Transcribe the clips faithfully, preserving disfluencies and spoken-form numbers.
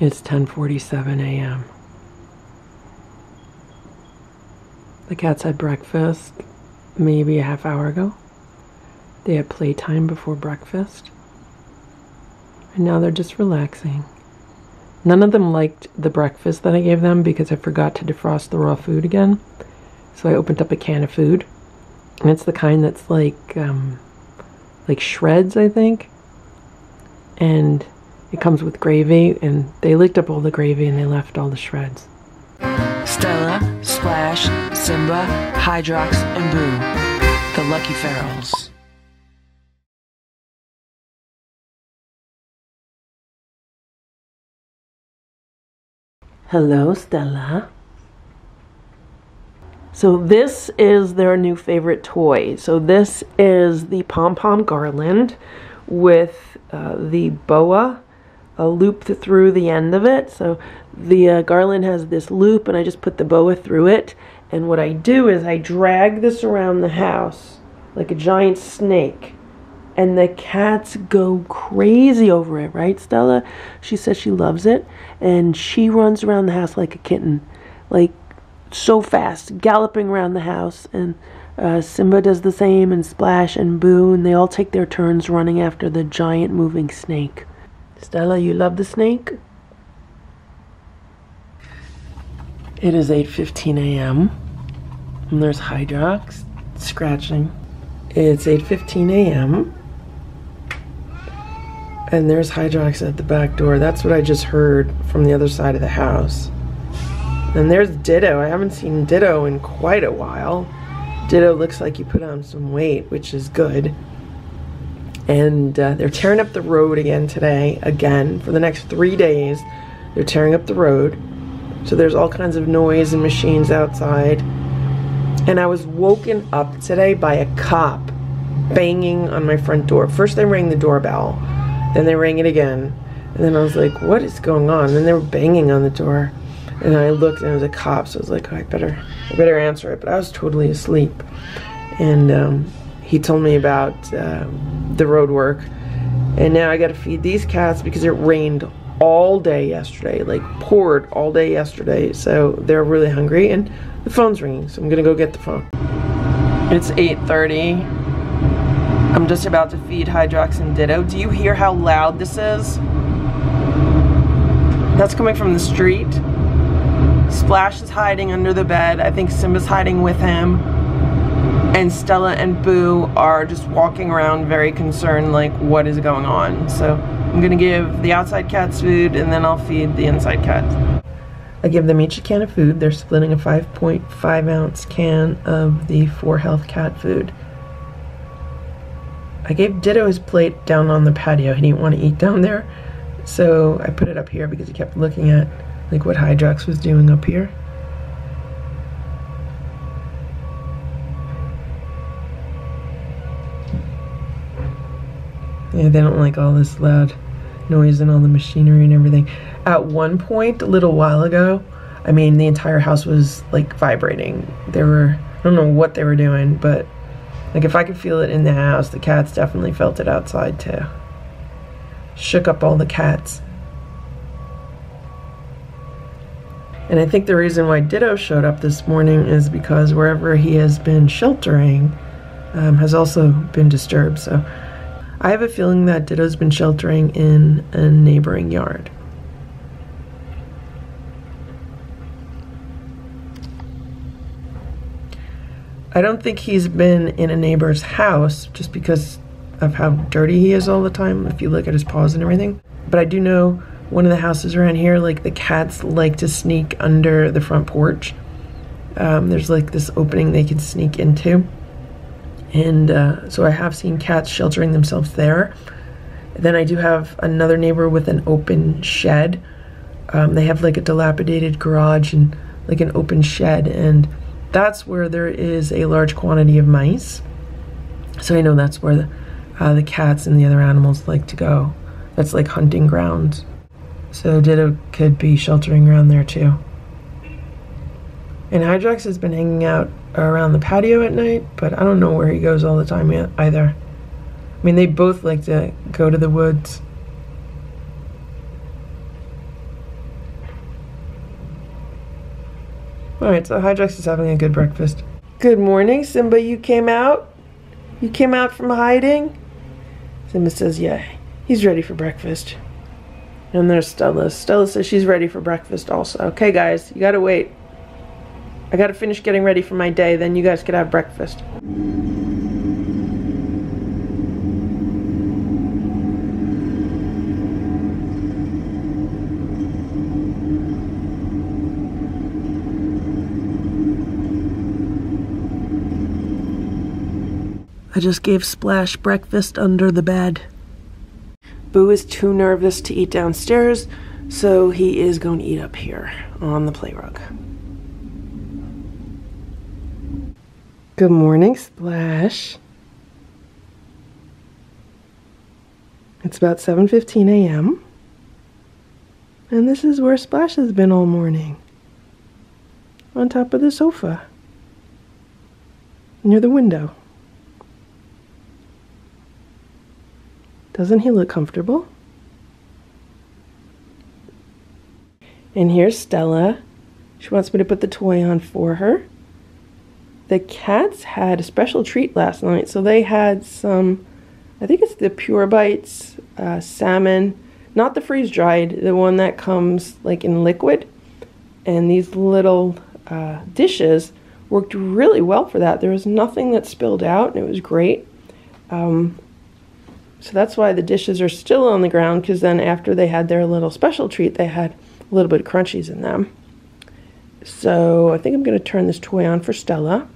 It's ten forty-seven a m The cats had breakfast maybe a half hour ago. They had playtime before breakfast. And now they're just relaxing. None of them liked the breakfast that I gave them because I forgot to defrost the raw food again. So I opened up a can of food. And it's the kind that's like, um, like shreds, I think. And it comes with gravy, and they licked up all the gravy and they left all the shreds. Stella, Splash, Simba, Hydrox, and Boo, the Lucky Ferals. Hello, Stella. So this is their new favorite toy. So this is the pom-pom garland with uh, the boa uh, looped through the end of it. So the uh, garland has this loop, and I just put the boa through it. And what I do is I drag this around the house like a giant snake. And the cats go crazy over it, right, Stella? She says she loves it. And she runs around the house like a kitten. Like, so fast, galloping around the house, and uh, Simba does the same, and Splash and Boo, and they all take their turns running after the giant moving snake. Stella, you love the snake? It is eight fifteen a m and there's Hydrox scratching. It's eight fifteen a m and there's Hydrox at the back door. That's what I just heard from the other side of the house. And there's Ditto. I haven't seen Ditto in quite a while. Ditto looks like he put on some weight, which is good. And uh, they're tearing up the road again today, again. For the next three days, they're tearing up the road. So there's all kinds of noise and machines outside. And I was woken up today by a cop banging on my front door. First they rang the doorbell, then they rang it again. And then I was like, what is going on? And then they were banging on the door. And I looked, and it was a cop, so I was like, oh, I better, I better answer it. But I was totally asleep. And um, he told me about uh, the road work. And now I got to feed these cats because it rained all day yesterday, like poured all day yesterday. So they're really hungry, and the phone's ringing, so I'm gonna go get the phone. It's eight thirty. I'm just about to feed Hydrox and Ditto. Do you hear how loud this is? That's coming from the street. Splash is hiding under the bed. I think Simba's hiding with him. And Stella and Boo are just walking around very concerned, like, what is going on? So I'm gonna give the outside cats food, and then I'll feed the inside cats. I give them each a can of food. They're splitting a five point five ounce can of the Four Health cat food. I gave Ditto his plate down on the patio. He didn't want to eat down there, so I put it up here because he kept looking at like what Hydrox was doing up here. Yeah, they don't like all this loud noise and all the machinery and everything. At one point, a little while ago, I mean, the entire house was like vibrating. They were, I don't know what they were doing, but like if I could feel it in the house, the cats definitely felt it outside too. Shook up all the cats. And I think the reason why Ditto showed up this morning is because wherever he has been sheltering um, has also been disturbed. So I have a feeling that Ditto's been sheltering in a neighboring yard. I don't think he's been in a neighbor's house just because of how dirty he is all the time, if you look at his paws and everything. But I do know one of the houses around here, like the cats like to sneak under the front porch. Um, there's like this opening they can sneak into. And uh, so I have seen cats sheltering themselves there. Then I do have another neighbor with an open shed. Um, they have like a dilapidated garage and like an open shed. And that's where there is a large quantity of mice. So I know that's where the, uh, the cats and the other animals like to go. That's like hunting grounds. So Ditto could be sheltering around there too. And Hydrox has been hanging out around the patio at night, but I don't know where he goes all the time yet either. I mean, they both like to go to the woods. Alright, so Hydrox is having a good breakfast. Good morning, Simba. You came out? You came out from hiding? Simba says, yeah, he's ready for breakfast. And there's Stella. Stella says she's ready for breakfast also. Okay, guys, you gotta wait. I gotta finish getting ready for my day, then you guys could have breakfast. I just gave Splash breakfast under the bed. Boo is too nervous to eat downstairs, so he is going to eat up here on the play rug. Good morning, Splash. It's about seven fifteen a m and this is where Splash has been all morning, on top of the sofa, near the window. Doesn't he look comfortable? And here's Stella. She wants me to put the toy on for her. The cats had a special treat last night, so they had some, I think it's the Pure Bites uh, salmon, not the freeze-dried, the one that comes like in liquid. And these little uh, dishes worked really well for that. There was nothing that spilled out, and it was great. Um, So that's why the dishes are still on the ground, because then after they had their little special treat, they had a little bit of crunchies in them. So I think I'm going to turn this toy on for Stella.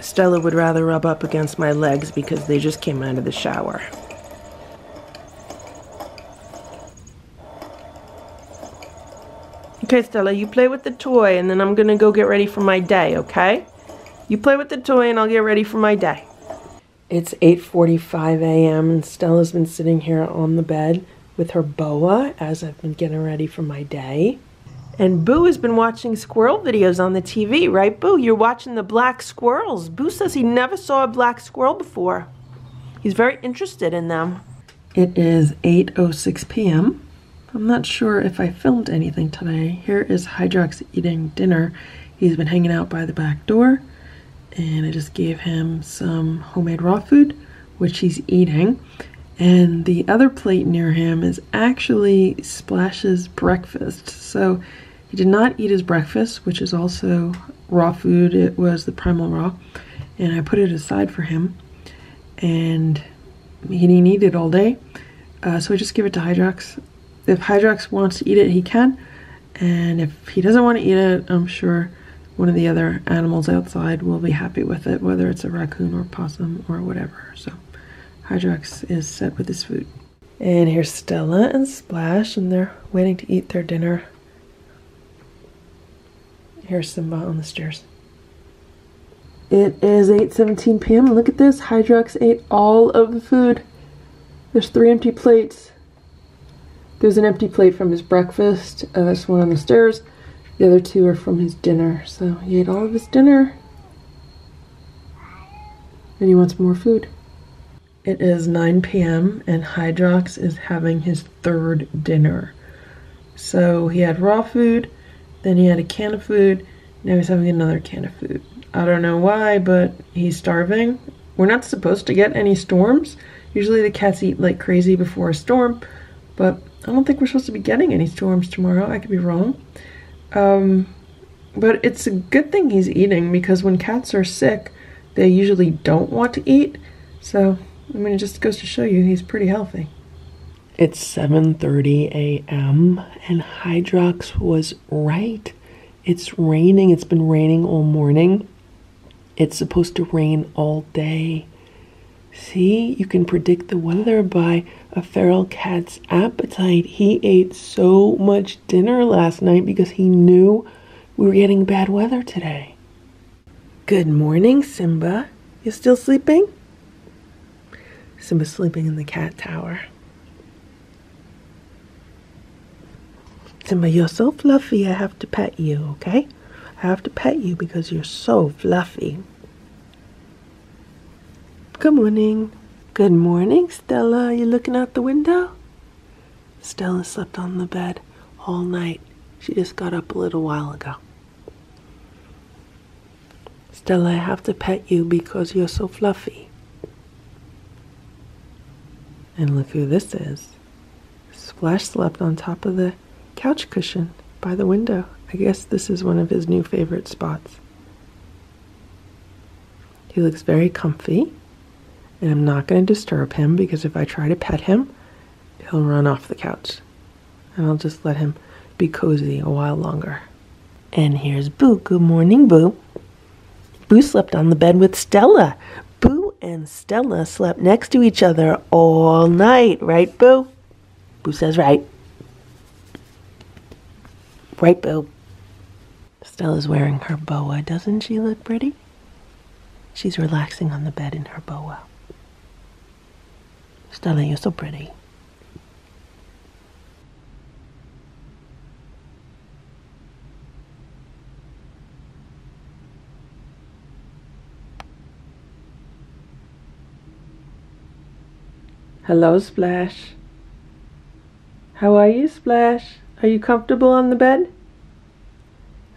Stella would rather rub up against my legs because they just came out of the shower. Okay, Stella, you play with the toy, and then I'm gonna go get ready for my day, okay? You play with the toy, and I'll get ready for my day. It's eight forty-five a m, and Stella's been sitting here on the bed with her boa as I've been getting ready for my day. And Boo has been watching squirrel videos on the T V, right, Boo? You're watching the black squirrels. Boo says he never saw a black squirrel before. He's very interested in them. It is eight oh six p m I'm not sure if I filmed anything today. Here is Hydrox eating dinner. He's been hanging out by the back door, and I just gave him some homemade raw food, which he's eating. And the other plate near him is actually Splash's breakfast. So he did not eat his breakfast, which is also raw food. It was the Primal raw, and I put it aside for him. And he didn't eat it all day, uh, so I just give it to Hydrox. If Hydrox wants to eat it, he can, and if he doesn't want to eat it, I'm sure one of the other animals outside will be happy with it, whether it's a raccoon or possum or whatever. So Hydrox is set with his food. And here's Stella and Splash, and they're waiting to eat their dinner. Here's Simba on the stairs. It is eight seventeen p m Look at this. Hydrox ate all of the food. There's three empty plates. There's an empty plate from his breakfast, uh, this one on the stairs. The other two are from his dinner. So he ate all of his dinner, and he wants more food. It is nine p m and Hydrox is having his third dinner. So he had raw food, then he had a can of food, now he's having another can of food. I don't know why, but he's starving. We're not supposed to get any storms. Usually the cats eat like crazy before a storm, but I don't think we're supposed to be getting any storms tomorrow. I could be wrong. Um, but it's a good thing he's eating, because when cats are sick, they usually don't want to eat. So, I mean, it just goes to show you he's pretty healthy. It's seven thirty a m and Hydrox was right. It's raining. It's been raining all morning. It's supposed to rain all day. See, you can predict the weather by a feral cat's appetite. He ate so much dinner last night because he knew we were getting bad weather today. Good morning, Simba. You still sleeping? Simba's sleeping in the cat tower. Simba, you're so fluffy, I have to pet you, okay? I have to pet you because you're so fluffy. Good morning. Good morning, Stella. Are you looking out the window? Stella slept on the bed all night. She just got up a little while ago. Stella, I have to pet you because you're so fluffy. And look who this is. Splash slept on top of the couch cushion by the window. I guess this is one of his new favorite spots. He looks very comfy, and I'm not going to disturb him because if I try to pet him, he'll run off the couch. And I'll just let him be cozy a while longer. And here's Boo. Good morning, Boo. Boo slept on the bed with Stella. Boo and Stella slept next to each other all night, right, Boo? Boo says right. Right, Boo. Stella's wearing her boa. Doesn't she look pretty? She's relaxing on the bed in her boa. Stella, you're so pretty. Hello, Splash. How are you, Splash? Are you comfortable on the bed?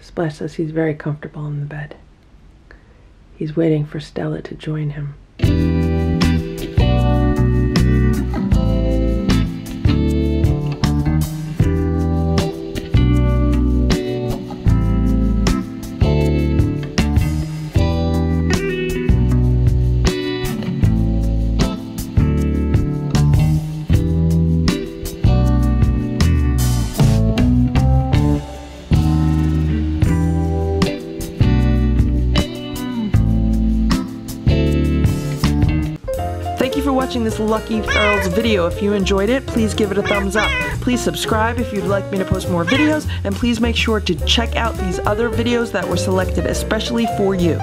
Splash says he's very comfortable on the bed. He's waiting for Stella to join him. Thank you for watching this Lucky Ferals video. If you enjoyed it, please give it a thumbs up. Please subscribe if you'd like me to post more videos, and please make sure to check out these other videos that were selected especially for you.